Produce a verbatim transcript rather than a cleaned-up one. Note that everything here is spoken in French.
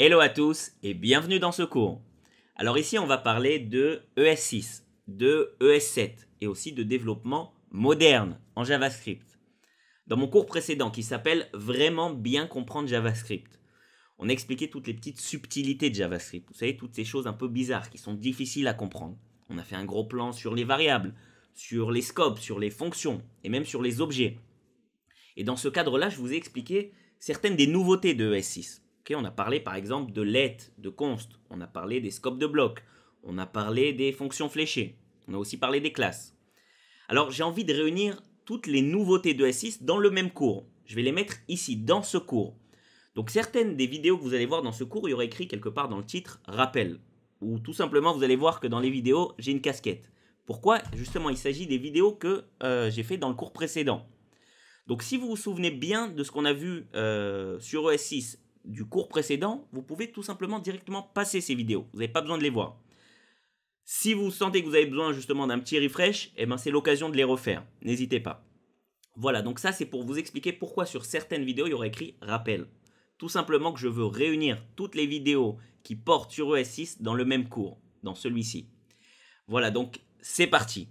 Hello à tous et bienvenue dans ce cours. Alors ici on va parler de E S six, de E S sept et aussi de développement moderne en JavaScript. Dans mon cours précédent qui s'appelle Vraiment bien comprendre JavaScript, on a expliqué toutes les petites subtilités de JavaScript. Vous savez, toutes ces choses un peu bizarres qui sont difficiles à comprendre. On a fait un gros plan sur les variables, sur les scopes, sur les fonctions et même sur les objets. Et dans ce cadre-là, je vous ai expliqué certaines des nouveautés de E S six. Okay, on a parlé par exemple de let, de const, on a parlé des scopes de bloc, on a parlé des fonctions fléchées, on a aussi parlé des classes. Alors j'ai envie de réunir toutes les nouveautés de E S six dans le même cours. Je vais les mettre ici, dans ce cours. Donc certaines des vidéos que vous allez voir dans ce cours, il y aura écrit quelque part dans le titre « Rappel » ou tout simplement vous allez voir que dans les vidéos, j'ai une casquette. Pourquoi? Justement, il s'agit des vidéos que euh, j'ai fait dans le cours précédent. Donc si vous vous souvenez bien de ce qu'on a vu euh, sur E S six, du cours précédent, vous pouvez tout simplement directement passer ces vidéos. Vous n'avez pas besoin de les voir. Si vous sentez que vous avez besoin justement d'un petit refresh, eh ben c'est l'occasion de les refaire. N'hésitez pas. Voilà, donc ça c'est pour vous expliquer pourquoi sur certaines vidéos, il y aura écrit « Rappel ». Tout simplement que je veux réunir toutes les vidéos qui portent sur E S six dans le même cours, dans celui-ci. Voilà, donc c'est parti.